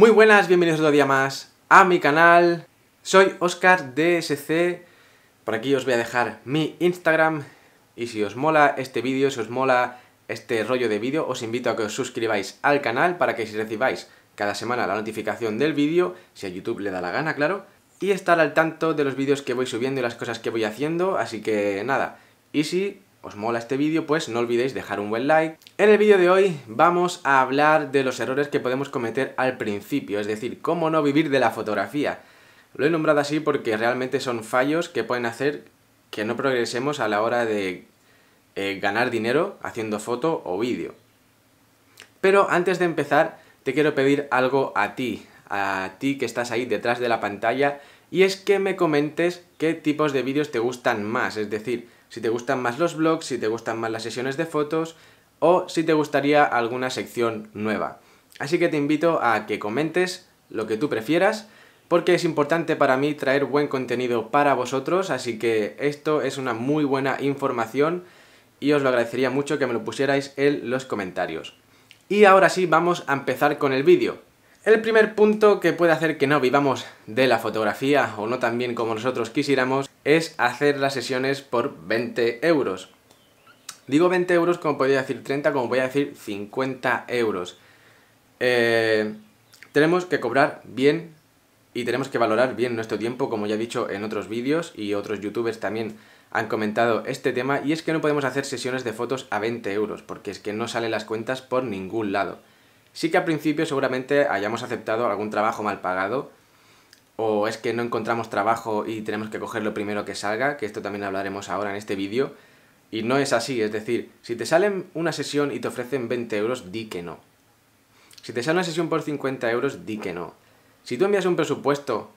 Muy buenas, bienvenidos otro día más a mi canal. Soy Oscar DSC. Por aquí os voy a dejar mi Instagram. Y si os mola este vídeo, si os mola este rollo de vídeo, os invito a que os suscribáis al canal para que si recibáis cada semana la notificación del vídeo, si a YouTube le da la gana, claro, y estar al tanto de los vídeos que voy subiendo y las cosas que voy haciendo. Así que nada, y si os mola este vídeo, pues no olvidéis dejar un buen like. En el vídeo de hoy vamos a hablar de los errores que podemos cometer al principio, es decir, cómo no vivir de la fotografía. Lo he nombrado así porque realmente son fallos que pueden hacer que no progresemos a la hora de ganar dinero haciendo foto o vídeo. Pero antes de empezar, te quiero pedir algo a ti que estás ahí detrás de la pantalla, y es que me comentes qué tipos de vídeos te gustan más, es decir, si te gustan más los vlogs, si te gustan más las sesiones de fotos o si te gustaría alguna sección nueva. Así que te invito a que comentes lo que tú prefieras, porque es importante para mí traer buen contenido para vosotros, así que esto es una muy buena información y os lo agradecería mucho que me lo pusierais en los comentarios. Y ahora sí, vamos a empezar con el vídeo. El primer punto que puede hacer que no vivamos de la fotografía o no tan bien como nosotros quisiéramos es hacer las sesiones por 20 euros. Digo 20 euros como podría decir 30, como voy a decir 50 euros. Tenemos que cobrar bien y tenemos que valorar bien nuestro tiempo, como ya he dicho en otros vídeos, y otros youtubers también han comentado este tema, y es que no podemos hacer sesiones de fotos a 20 euros, porque es que no salen las cuentas por ningún lado. Sí que al principio seguramente hayamos aceptado algún trabajo mal pagado, o es que no encontramos trabajo y tenemos que coger lo primero que salga, que esto también hablaremos ahora en este vídeo, y no es así, es decir, si te salen una sesión y te ofrecen 20 euros, di que no. Si te sale una sesión por 50 euros, di que no. Si tú envías un presupuesto,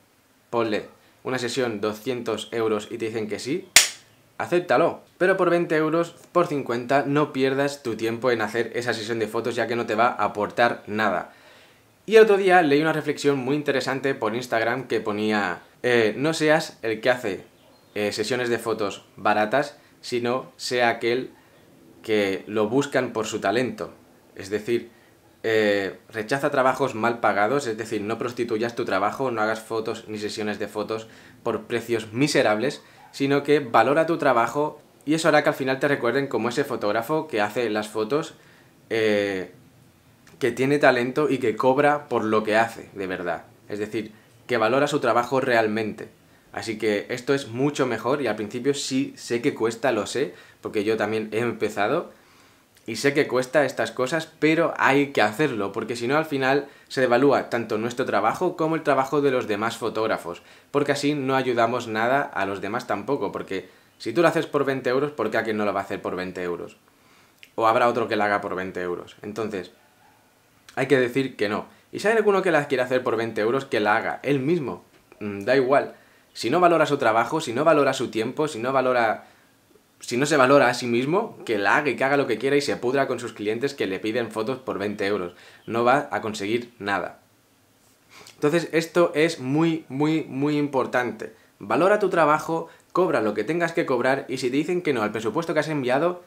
ponle una sesión 200 euros y te dicen que sí, acéptalo, pero por 20 euros, por 50, no pierdas tu tiempo en hacer esa sesión de fotos, ya que no te va a aportar nada. Y el otro día leí una reflexión muy interesante por Instagram que ponía: no seas el que hace sesiones de fotos baratas, sino sea aquel que lo buscan por su talento. Es decir, rechaza trabajos mal pagados, es decir, no prostituyas tu trabajo, no hagas fotos ni sesiones de fotos por precios miserables, sino que valora tu trabajo, y eso hará que al final te recuerden como ese fotógrafo que hace las fotos, que tiene talento y que cobra por lo que hace, de verdad. Es decir, que valora su trabajo realmente. Así que esto es mucho mejor, y al principio sí sé que cuesta, lo sé, porque yo también he empezado, y sé que cuesta estas cosas, pero hay que hacerlo, porque si no al final se devalúa tanto nuestro trabajo como el trabajo de los demás fotógrafos, porque así no ayudamos nada a los demás tampoco, porque si tú lo haces por 20 euros, ¿por qué alguien no lo va a hacer por 20 euros? O habrá otro que lo haga por 20 euros. Entonces, hay que decir que no. Y si hay alguno que la quiere hacer por 20 euros, que la haga él mismo. Da igual. Si no valora su trabajo, si no valora su tiempo, si no se valora a sí mismo, que la haga y que haga lo que quiera y se pudra con sus clientes que le piden fotos por 20 euros. No va a conseguir nada. Entonces esto es muy, muy, muy importante. Valora tu trabajo, cobra lo que tengas que cobrar, y si te dicen que no al presupuesto que has enviado,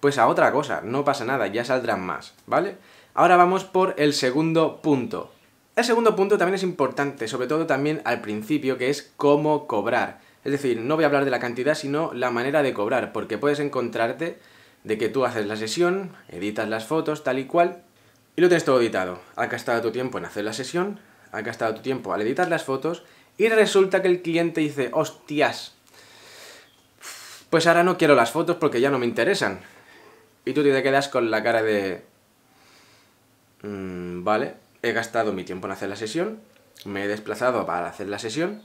pues a otra cosa, no pasa nada, ya saldrán más, ¿vale? Ahora vamos por el segundo punto. El segundo punto también es importante, sobre todo también al principio, que es cómo cobrar. Es decir, no voy a hablar de la cantidad, sino la manera de cobrar, porque puedes encontrarte de que tú haces la sesión, editas las fotos, tal y cual, y lo tienes todo editado. Has gastado tu tiempo en hacer la sesión, has gastado tu tiempo al editar las fotos, y resulta que el cliente dice: hostias, pues ahora no quiero las fotos porque ya no me interesan. Y tú te quedas con la cara de: vale, he gastado mi tiempo en hacer la sesión, me he desplazado para hacer la sesión,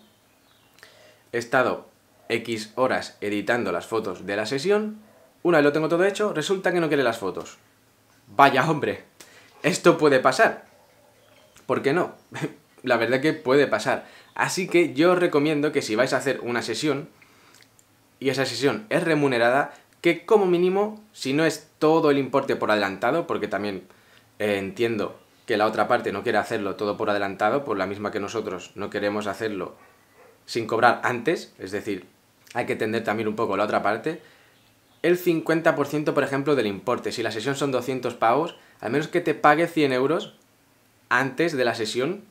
he estado X horas editando las fotos de la sesión, una vez lo tengo todo hecho, resulta que no quiere las fotos. Vaya hombre, esto puede pasar. ¿Por qué no? La verdad que puede pasar. Así que yo os recomiendo que si vais a hacer una sesión, y esa sesión es remunerada, que como mínimo, si no es todo el importe por adelantado, porque también entiendo que la otra parte no quiere hacerlo todo por adelantado, por la misma que nosotros no queremos hacerlo sin cobrar antes, es decir, hay que entender también un poco la otra parte, el 50% por ejemplo del importe. Si la sesión son 200 pavos, al menos que te pague 100 euros, antes de la sesión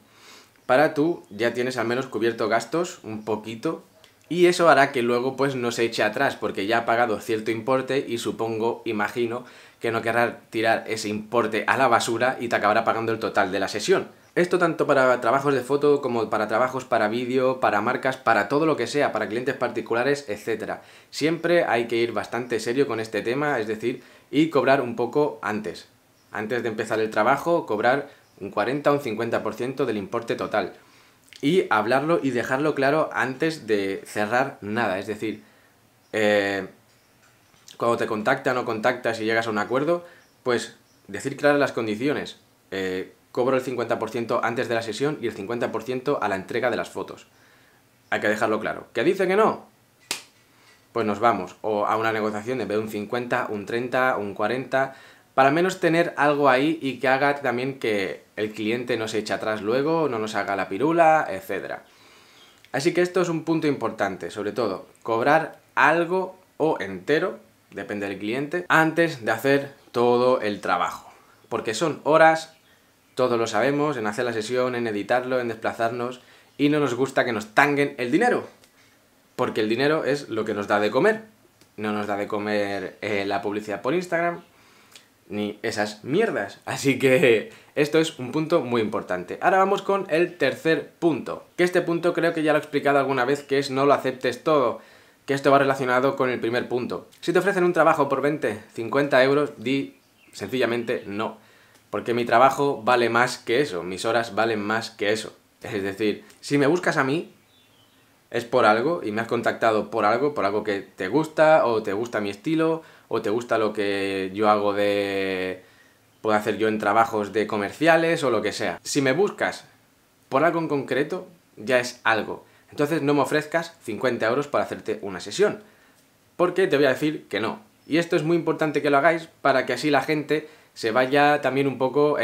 para tú ya tienes al menos cubierto gastos un poquito y eso hará que luego pues no se eche atrás porque ya ha pagado cierto importe y supongo, imagino, que no querrá tirar ese importe a la basura y te acabará pagando el total de la sesión. Esto tanto para trabajos de foto como para trabajos para vídeo, para marcas, para todo lo que sea, para clientes particulares, etc. Siempre hay que ir bastante serio con este tema, es decir, y cobrar un poco antes. Antes de empezar el trabajo, cobrar un 40 o un 50% del importe total. Y hablarlo y dejarlo claro antes de cerrar nada, es decir, cuando te contactan o contactas y llegas a un acuerdo, pues decir claras las condiciones. Cobro el 50% antes de la sesión y el 50% a la entrega de las fotos. Hay que dejarlo claro. ¿Qué dice que no? Pues nos vamos. O a una negociación de un 50, un 30, un 40... Para menos tener algo ahí y que haga también que el cliente no se eche atrás luego, no nos haga la pirula, etc. Así que esto es un punto importante, sobre todo, cobrar algo o entero, depende del cliente, antes de hacer todo el trabajo. Porque son horas, todos lo sabemos, en hacer la sesión, en editarlo, en desplazarnos, y no nos gusta que nos tanguen el dinero. Porque el dinero es lo que nos da de comer. No nos da de comer la publicidad por Instagram, ni esas mierdas. Así que esto es un punto muy importante. Ahora vamos con el tercer punto, que este punto creo que ya lo he explicado alguna vez, que es no lo aceptes todo, que esto va relacionado con el primer punto. Si te ofrecen un trabajo por 20, 50 euros, di sencillamente no, porque mi trabajo vale más que eso, mis horas valen más que eso. Es decir, si me buscas a mí, es por algo y me has contactado por algo que te gusta o te gusta mi estilo o te gusta lo que yo hago de... puedo hacer yo en trabajos de comerciales o lo que sea. Si me buscas por algo en concreto, ya es algo. Entonces no me ofrezcas 50 euros para hacerte una sesión, porque te voy a decir que no. Y esto es muy importante que lo hagáis para que así la gente se vaya también un poco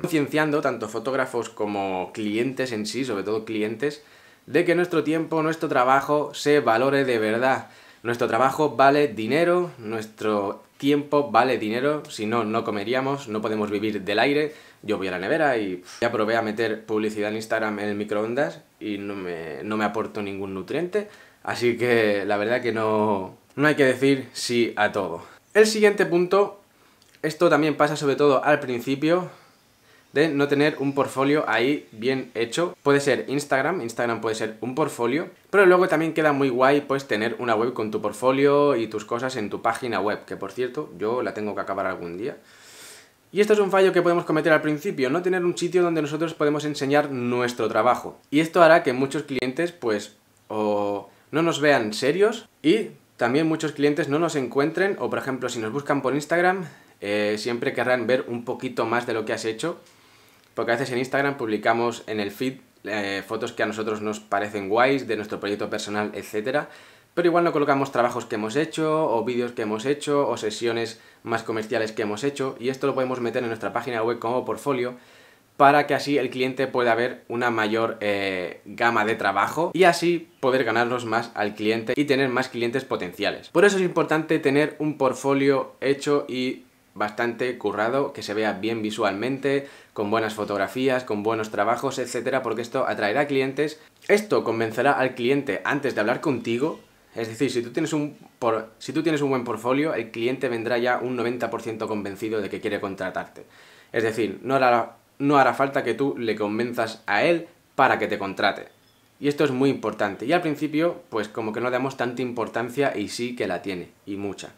concienciando, tanto fotógrafos como clientes en sí, sobre todo clientes, de que nuestro tiempo, nuestro trabajo se valore de verdad. Nuestro trabajo vale dinero, nuestro tiempo vale dinero, si no, no comeríamos, no podemos vivir del aire. Yo voy a la nevera y ya probé a meter publicidad en Instagram en el microondas y no me aporto ningún nutriente, así que la verdad que no hay que decir sí a todo. El siguiente punto, esto también pasa sobre todo al principio, de no tener un portfolio ahí bien hecho. Puede ser Instagram puede ser un portfolio, pero luego también queda muy guay pues tener una web con tu portfolio y tus cosas en tu página web, que por cierto, yo la tengo que acabar algún día. Y esto es un fallo que podemos cometer al principio, no tener un sitio donde nosotros podemos enseñar nuestro trabajo. Y esto hará que muchos clientes pues o no nos vean serios y también muchos clientes no nos encuentren, o por ejemplo si nos buscan por Instagram siempre querrán ver un poquito más de lo que has hecho. Porque a veces en Instagram publicamos en el feed fotos que a nosotros nos parecen guays, de nuestro proyecto personal, etc. Pero igual no colocamos trabajos que hemos hecho, o vídeos que hemos hecho, o sesiones más comerciales que hemos hecho. Y esto lo podemos meter en nuestra página web como portfolio, para que así el cliente pueda ver una mayor gama de trabajo y así poder ganarnos más al cliente y tener más clientes potenciales. Por eso es importante tener un portfolio hecho y bastante currado, que se vea bien visualmente, con buenas fotografías, con buenos trabajos, etcétera, porque esto atraerá clientes, esto convencerá al cliente antes de hablar contigo. Es decir, si tú tienes un buen portfolio, el cliente vendrá ya un 90% convencido de que quiere contratarte. Es decir, no hará falta que tú le convenzas a él para que te contrate. Y esto es muy importante. Y al principio, pues como que no damos tanta importancia y sí que la tiene, y mucha.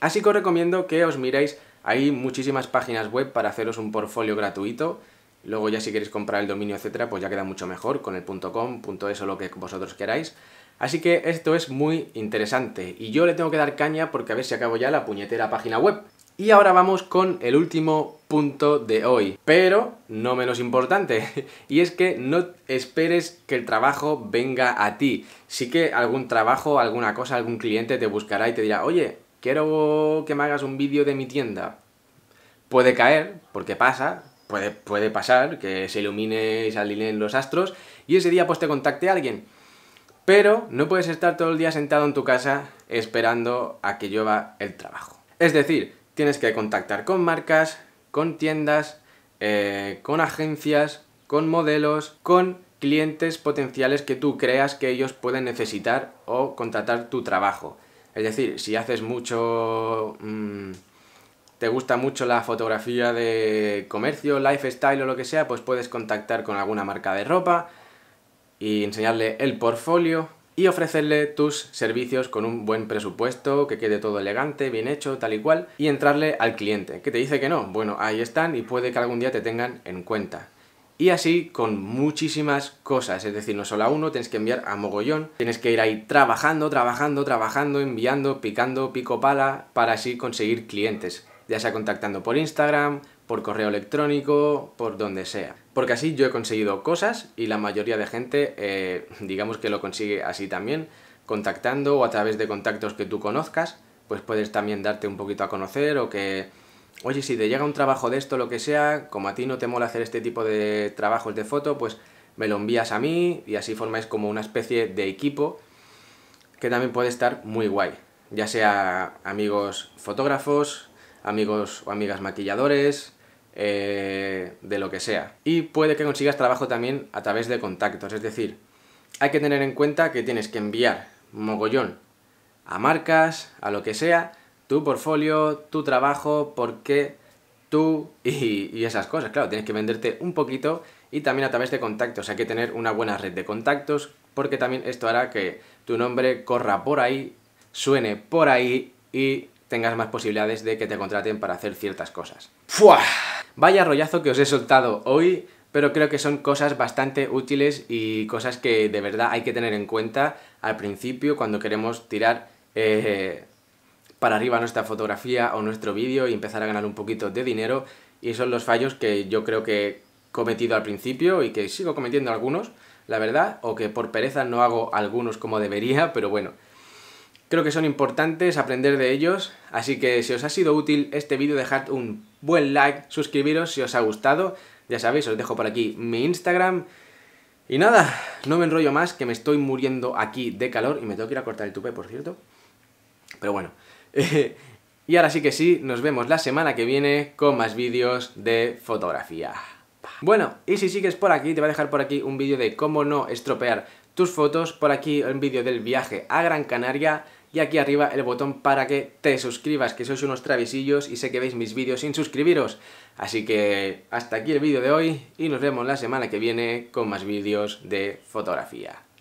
Así que os recomiendo que os miréis. Hay muchísimas páginas web para haceros un portfolio gratuito. Luego ya si queréis comprar el dominio, etcétera, pues ya queda mucho mejor con el .com, .es o lo que vosotros queráis. Así que esto es muy interesante y yo le tengo que dar caña porque a ver si acabo ya la puñetera página web. Y ahora vamos con el último punto de hoy, pero no menos importante, y es que no esperes que el trabajo venga a ti. Sí que algún trabajo, alguna cosa, algún cliente te buscará y te dirá, oye, quiero que me hagas un vídeo de mi tienda. Puede caer, porque pasa, puede pasar, que se ilumine y se alineen los astros, y ese día pues te contacte alguien. Pero no puedes estar todo el día sentado en tu casa esperando a que llueva el trabajo. Es decir, tienes que contactar con marcas, con tiendas, con agencias, con modelos, con clientes potenciales que tú creas que ellos pueden necesitar o contratar tu trabajo. Es decir, si haces mucho... te gusta mucho la fotografía de comercio, lifestyle o lo que sea, pues puedes contactar con alguna marca de ropa y enseñarle el portfolio y ofrecerle tus servicios con un buen presupuesto, que quede todo elegante, bien hecho, tal y cual, y entrarle al cliente, que te dice que no. Bueno, ahí están y puede que algún día te tengan en cuenta. Y así con muchísimas cosas, es decir, no solo a uno, tienes que enviar a mogollón, tienes que ir ahí trabajando, enviando, picando, pico pala, para así conseguir clientes. Ya sea contactando por Instagram, por correo electrónico, por donde sea. Porque así yo he conseguido cosas y la mayoría de gente, digamos que lo consigue así también, contactando o a través de contactos que tú conozcas, pues puedes también darte un poquito a conocer o que, oye, si te llega un trabajo de esto, lo que sea, como a ti no te mola hacer este tipo de trabajos de foto, pues me lo envías a mí y así formáis como una especie de equipo que también puede estar muy guay. Ya sea amigos fotógrafos, amigos o amigas maquilladores, de lo que sea. Y puede que consigas trabajo también a través de contactos, es decir, hay que tener en cuenta que tienes que enviar mogollón a marcas, a lo que sea, tu portfolio, tu trabajo, porque tú y esas cosas. Claro, tienes que venderte un poquito y también a través de contactos. Hay que tener una buena red de contactos porque también esto hará que tu nombre corra por ahí, suene por ahí y tengas más posibilidades de que te contraten para hacer ciertas cosas. ¡Fua! Vaya rollazo que os he soltado hoy, pero creo que son cosas bastante útiles y cosas que de verdad hay que tener en cuenta al principio cuando queremos tirar para arriba nuestra fotografía o nuestro vídeo y empezar a ganar un poquito de dinero. Y son los fallos que yo creo que he cometido al principio y que sigo cometiendo algunos, la verdad, o que por pereza no hago algunos como debería, pero bueno. Creo que son importantes aprender de ellos, así que si os ha sido útil este vídeo dejad un buen like, suscribiros si os ha gustado, ya sabéis, os dejo por aquí mi Instagram. Y nada, no me enrollo más, que me estoy muriendo aquí de calor y me tengo que ir a cortar el tupé, por cierto. Pero bueno, y ahora sí que sí, nos vemos la semana que viene con más vídeos de fotografía. Bueno, y si sigues por aquí, te voy a dejar por aquí un vídeo de cómo no estropear tus fotos, por aquí un vídeo del viaje a Gran Canaria. Y aquí arriba el botón para que te suscribas, que sois unos travisillos y sé que veis mis vídeos sin suscribiros. Así que hasta aquí el vídeo de hoy y nos vemos la semana que viene con más vídeos de fotografía.